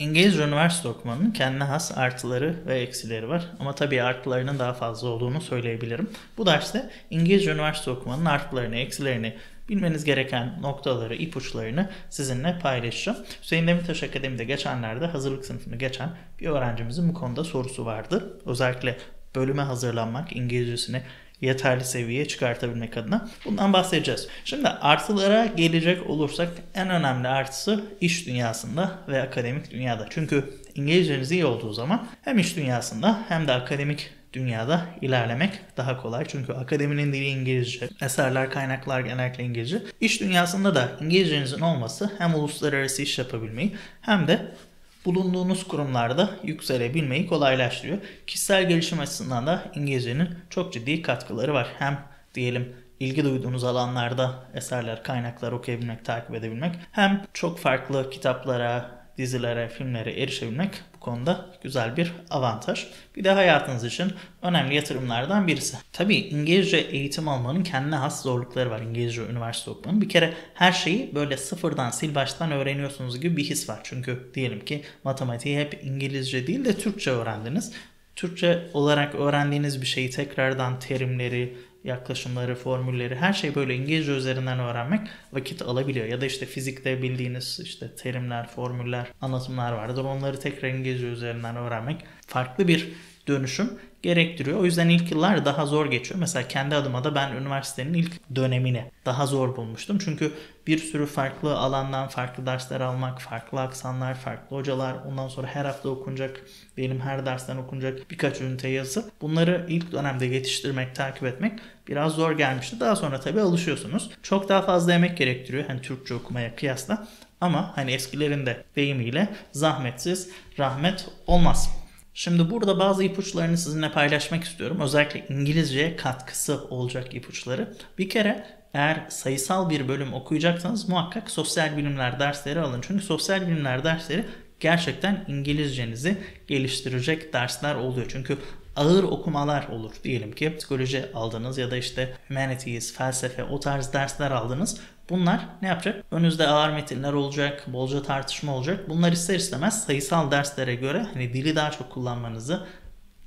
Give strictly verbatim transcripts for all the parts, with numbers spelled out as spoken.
İngilizce üniversite okumanın kendine has artıları ve eksileri var. Ama tabii artılarının daha fazla olduğunu söyleyebilirim. Bu derste İngilizce üniversite okumanın artılarını, eksilerini, bilmeniz gereken noktaları, ipuçlarını sizinle paylaşacağım. Hüseyin Demirtaş Akademi'de geçenlerde hazırlık sınıfını geçen bir öğrencimizin bu konuda sorusu vardı. Özellikle bölüme hazırlanmak, İngilizcesini yeterli seviyeye çıkartabilmek adına bundan bahsedeceğiz. Şimdi artılara gelecek olursak en önemli artısı iş dünyasında ve akademik dünyada. Çünkü İngilizceniz iyi olduğu zaman hem iş dünyasında hem de akademik dünyada ilerlemek daha kolay. Çünkü akademinin dili İngilizce, eserler, kaynaklar genellikle İngilizce. İş dünyasında da İngilizcenizin olması hem uluslararası iş yapabilmeyi hem de bulunduğunuz kurumlarda yükselebilmeyi kolaylaştırıyor. Kişisel gelişim açısından da İngilizcenin çok ciddi katkıları var. Hem diyelim ilgi duyduğunuz alanlarda eserler, kaynaklar okuyabilmek, takip edebilmek, hem çok farklı kitaplara, dizilere, filmlere erişebilmek bu konuda güzel bir avantaj. Bir de hayatınız için önemli yatırımlardan birisi. Tabii İngilizce eğitim almanın kendine has zorlukları var. İngilizce üniversite okumanın. Bir kere her şeyi böyle sıfırdan, sil baştan öğreniyorsunuz gibi bir his var. Çünkü diyelim ki matematiği hep İngilizce değil de Türkçe öğrendiniz. Türkçe olarak öğrendiğiniz bir şeyi tekrardan terimleri, yaklaşımları, formülleri, her şey böyle İngilizce üzerinden öğrenmek vakit alabiliyor. Ya da işte fizikte bildiğiniz işte terimler, formüller, anlatımlar vardır. Onları tekrar İngilizce üzerinden öğrenmek farklı bir dönüşüm gerektiriyor. O yüzden ilk yıllar daha zor geçiyor. Mesela kendi adıma da ben üniversitenin ilk dönemini daha zor bulmuştum. Çünkü bir sürü farklı alandan farklı dersler almak, farklı aksanlar, farklı hocalar, ondan sonra her hafta okunacak, benim her dersten okunacak birkaç ünite yazısı. Bunları ilk dönemde yetiştirmek, takip etmek biraz zor gelmişti. Daha sonra tabii alışıyorsunuz. Çok daha fazla emek gerektiriyor. Hani Türkçe okumaya kıyasla. Ama hani eskilerin de deyimiyle zahmetsiz rahmet olmaz. Şimdi burada bazı ipuçlarını sizinle paylaşmak istiyorum. Özellikle İngilizceye katkısı olacak ipuçları. Bir kere eğer sayısal bir bölüm okuyacaksanız muhakkak sosyal bilimler dersleri alın. Çünkü sosyal bilimler dersleri gerçekten İngilizcenizi geliştirecek dersler oluyor. Çünkü ağır okumalar olur. Diyelim ki psikoloji aldınız ya da işte humanities, felsefe, o tarz dersler aldınız. Bunlar ne yapacak? Önünüzde ağır metinler olacak, bolca tartışma olacak. Bunlar ister istemez sayısal derslere göre hani dili daha çok kullanmanızı,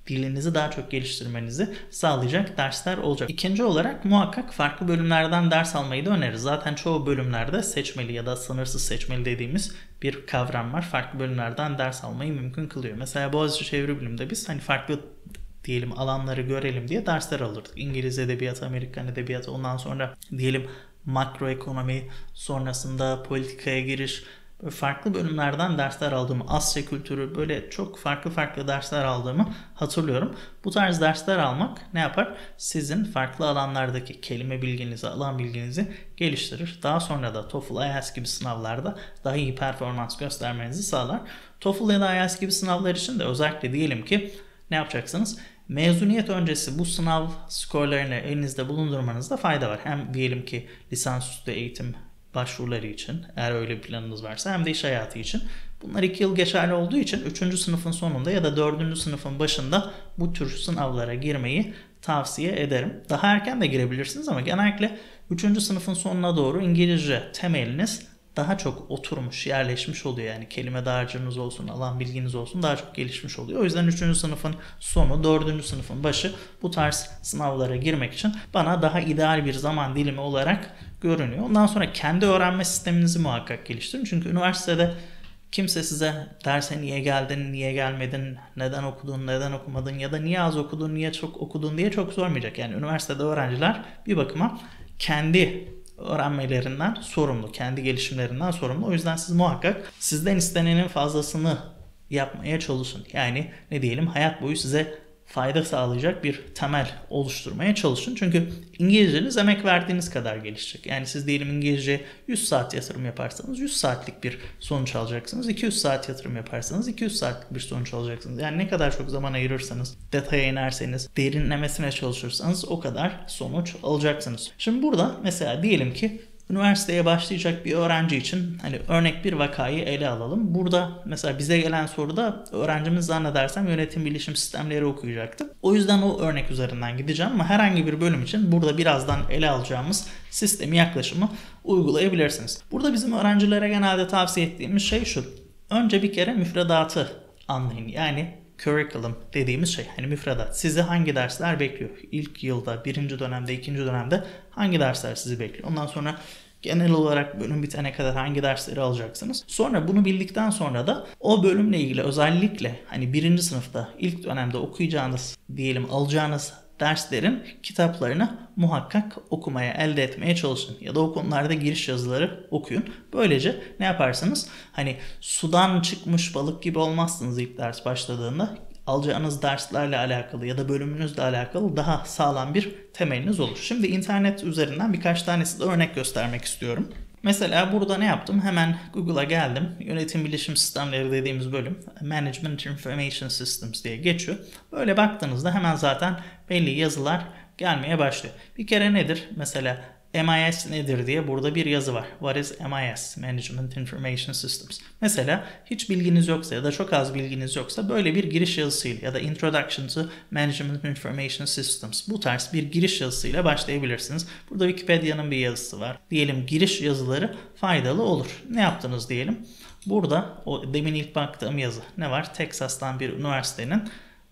dilinizi daha çok geliştirmenizi sağlayacak dersler olacak. İkinci olarak muhakkak farklı bölümlerden ders almayı da öneririz. Zaten çoğu bölümlerde seçmeli ya da sınırsız seçmeli dediğimiz bir kavram var. Farklı bölümlerden ders almayı mümkün kılıyor. Mesela Boğaziçi Çeviri Bilim'de biz hani farklı diyelim alanları görelim diye dersler alırdık. İngiliz edebiyatı, Amerikan edebiyatı, ondan sonra diyelim makroekonomi, sonrasında politikaya giriş, farklı bölümlerden dersler aldığımı, Asya kültürü, böyle çok farklı farklı dersler aldığımı hatırlıyorum. Bu tarz dersler almak ne yapar? Sizin farklı alanlardaki kelime bilginizi, alan bilginizi geliştirir. Daha sonra da TOEFL, I E L T S gibi sınavlarda daha iyi performans göstermenizi sağlar. TOEFL ya da I E L T S gibi sınavlar için de özellikle diyelim ki ne yapacaksınız? Mezuniyet öncesi bu sınav skorlarını elinizde bulundurmanızda fayda var. Hem diyelim ki lisansüstü eğitim başvuruları için, eğer öyle bir planınız varsa, hem de iş hayatı için. Bunlar iki yıl geçerli olduğu için üçüncü sınıfın sonunda ya da dördüncü sınıfın başında bu tür sınavlara girmeyi tavsiye ederim. Daha erken de girebilirsiniz ama genellikle üçüncü sınıfın sonuna doğru İngilizce temeliniz daha çok oturmuş, yerleşmiş oluyor. Yani kelime dağarcığınız olsun, alan bilginiz olsun daha çok gelişmiş oluyor. O yüzden üçüncü sınıfın sonu, dördüncü sınıfın başı bu tarz sınavlara girmek için bana daha ideal bir zaman dilimi olarak görünüyor. Ondan sonra kendi öğrenme sisteminizi muhakkak geliştirin. Çünkü üniversitede kimse size derse niye geldin, niye gelmedin, neden okudun, neden okumadın ya da niye az okudun, niye çok okudun diye çok sormayacak. Yani üniversitede öğrenciler bir bakıma kendi öğrenmelerinden sorumlu, kendi gelişimlerinden sorumlu. O yüzden siz muhakkak sizden istenenin fazlasını yapmaya çalışın. Yani ne diyelim, hayat boyu size fayda sağlayacak bir temel oluşturmaya çalışın. Çünkü İngilizceniz emek verdiğiniz kadar gelişecek. Yani siz diyelim İngilizce yüz saat yatırım yaparsanız yüz saatlik bir sonuç alacaksınız. iki yüz saat yatırım yaparsanız iki yüz saatlik bir sonuç alacaksınız. Yani ne kadar çok zaman ayırırsanız, detaya inerseniz, derinlemesine çalışırsanız o kadar sonuç alacaksınız. Şimdi burada mesela diyelim ki üniversiteye başlayacak bir öğrenci için hani örnek bir vakayı ele alalım. Burada mesela bize gelen soruda öğrencimiz zannedersem yönetim bilişim sistemleri okuyacaktı. O yüzden o örnek üzerinden gideceğim ama herhangi bir bölüm için burada birazdan ele alacağımız sistemi, yaklaşımı uygulayabilirsiniz. Burada bizim öğrencilere genelde tavsiye ettiğimiz şey şu. Önce bir kere müfredatı anlayın. Yani curriculum dediğimiz şey, hani müfredat. Sizi hangi dersler bekliyor? İlk yılda, birinci dönemde, ikinci dönemde hangi dersler sizi bekliyor? Ondan sonra genel olarak bölüm bitene kadar hangi dersleri alacaksınız? Sonra bunu bildikten sonra da o bölümle ilgili özellikle hani birinci sınıfta ilk dönemde okuyacağınız, diyelim alacağınız derslerin kitaplarını muhakkak okumaya, elde etmeye çalışın. Ya da o konularda giriş yazıları okuyun. Böylece ne yaparsınız? Hani sudan çıkmış balık gibi olmazsınız ilk ders başladığında. Alacağınız derslerle alakalı ya da bölümünüzle alakalı daha sağlam bir temeliniz olur. Şimdi internet üzerinden birkaç tanesi de örnek göstermek istiyorum. Mesela burada ne yaptım? Hemen Google'a geldim. Yönetim Bilişim Sistemleri dediğimiz bölüm Management Information Systems diye geçiyor. Böyle baktığınızda hemen zaten belli yazılar gelmeye başlıyor. Bir kere nedir? Mesela M I S nedir diye burada bir yazı var. What is M I S? Management Information Systems. Mesela hiç bilginiz yoksa ya da çok az bilginiz yoksa böyle bir giriş yazısıyla ya da Introduction to Management Information Systems bu tarz bir giriş yazısıyla başlayabilirsiniz. Burada Wikipedia'nın bir yazısı var. Diyelim giriş yazıları faydalı olur. Ne yaptınız diyelim? Burada o demin ilk baktığım yazı ne var? Texas'tan bir üniversitenin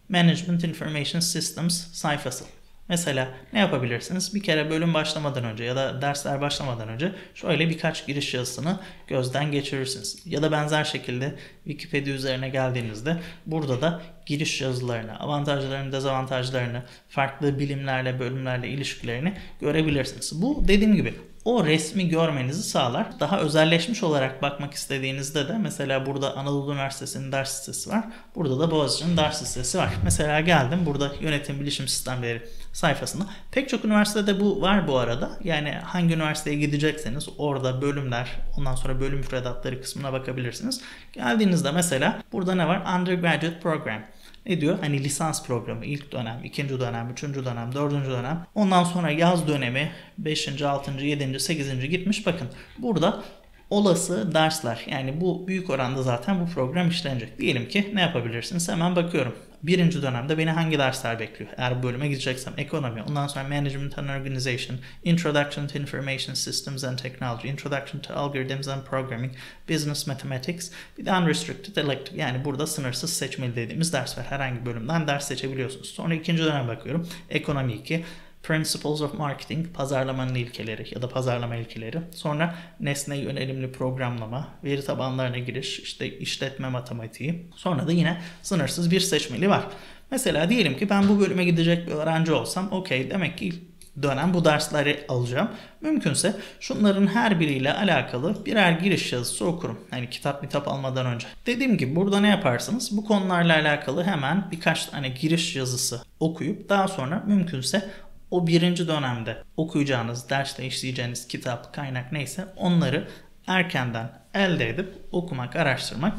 Management Information Systems sayfası. Mesela ne yapabilirsiniz? Bir kere bölüm başlamadan önce ya da dersler başlamadan önce şöyle birkaç giriş yazısını gözden geçirirsiniz. Ya da benzer şekilde Wikipedia üzerine geldiğinizde burada da giriş yazılarını, avantajlarını, dezavantajlarını, farklı bilimlerle, bölümlerle ilişkilerini görebilirsiniz. Bu dediğim gibi o resmi görmenizi sağlar. Daha özelleşmiş olarak bakmak istediğinizde de mesela burada Anadolu Üniversitesi'nin ders listesi var. Burada da Boğaziçi'nin ders listesi var. Mesela geldim burada Yönetim Bilişim Sistemleri sayfasında. Pek çok üniversitede bu var bu arada. Yani hangi üniversiteye gidecekseniz orada bölümler, ondan sonra bölüm müfredatları kısmına bakabilirsiniz. Geldiğinizde mesela burada ne var? Undergraduate Program. Ne diyor? Hani lisans programı ilk dönem, ikinci dönem, üçüncü dönem, dördüncü dönem. Ondan sonra yaz dönemi beşinci, altıncı, yedinci, sekizinci gitmiş. Bakın burada olası dersler, yani bu büyük oranda zaten bu program işlenecek. Diyelim ki ne yapabilirsiniz? Hemen bakıyorum. Birinci dönemde beni hangi dersler bekliyor? Eğer bölüme gideceksem ekonomi, ondan sonra Management and Organization, Introduction to Information Systems and Technology, Introduction to Algorithms and Programming, Business Mathematics, bir de Unrestricted Elective, yani burada sınırsız seçmeli dediğimiz ders var. Herhangi bölümden ders seçebiliyorsunuz. Sonra ikinci dönem bakıyorum. Ekonomi iki, Principles of Marketing, pazarlamanın ilkeleri ya da pazarlama ilkeleri. Sonra nesne yönelimli programlama, veri tabanlarına giriş, işte işletme matematiği. Sonra da yine sınırsız bir seçmeli var. Mesela diyelim ki ben bu bölüme gidecek bir öğrenci olsam, okey demek ki dönem bu dersleri alacağım. Mümkünse şunların her biriyle alakalı birer giriş yazısı okurum. Hani kitap kitap almadan önce. Dediğim gibi burada ne yaparsınız? Bu konularla alakalı hemen birkaç tane giriş yazısı okuyup daha sonra mümkünse o birinci dönemde okuyacağınız, derste işleyeceğiniz kitap, kaynak neyse onları erkenden elde edip okumak, araştırmak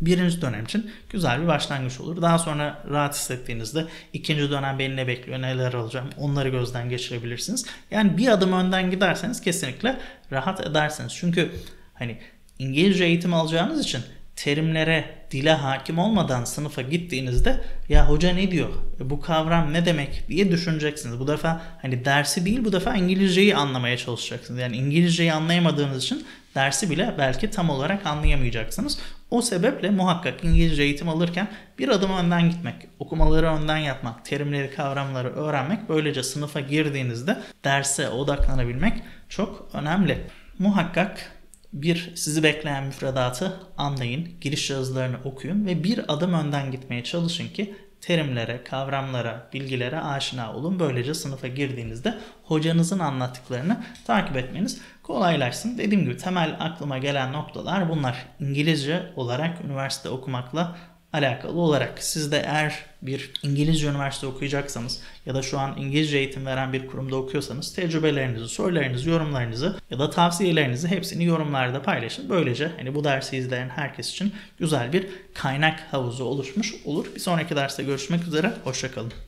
birinci dönem için güzel bir başlangıç olur. Daha sonra rahat hissettiğinizde ikinci dönem beni ne bekliyor, neler alacağım onları gözden geçirebilirsiniz. Yani bir adım önden giderseniz kesinlikle rahat edersiniz. Çünkü hani İngilizce eğitim alacağınız için terimlere, dile hakim olmadan sınıfa gittiğinizde ya hoca ne diyor, bu kavram ne demek diye düşüneceksiniz. Bu defa hani dersi değil, bu defa İngilizceyi anlamaya çalışacaksınız. Yani İngilizceyi anlayamadığınız için dersi bile belki tam olarak anlayamayacaksınız. O sebeple muhakkak İngilizce eğitim alırken bir adım önden gitmek, okumaları önden yapmak, terimleri, kavramları öğrenmek, böylece sınıfa girdiğinizde derse odaklanabilmek çok önemli. Muhakkak bir, sizi bekleyen müfredatı anlayın, giriş yazılarını okuyun ve bir adım önden gitmeye çalışın ki terimlere, kavramlara, bilgilere aşina olun. Böylece sınıfa girdiğinizde hocanızın anlattıklarını takip etmeniz kolaylaşsın. Dediğim gibi temel aklıma gelen noktalar bunlar. İngilizce olarak üniversite okumakla alakalı olarak siz de eğer bir İngilizce üniversite okuyacaksanız ya da şu an İngilizce eğitim veren bir kurumda okuyorsanız tecrübelerinizi, sorularınızı, yorumlarınızı ya da tavsiyelerinizi hepsini yorumlarda paylaşın. Böylece hani bu dersi izleyen herkes için güzel bir kaynak havuzu oluşmuş olur. Bir sonraki derste görüşmek üzere. Hoşça kalın.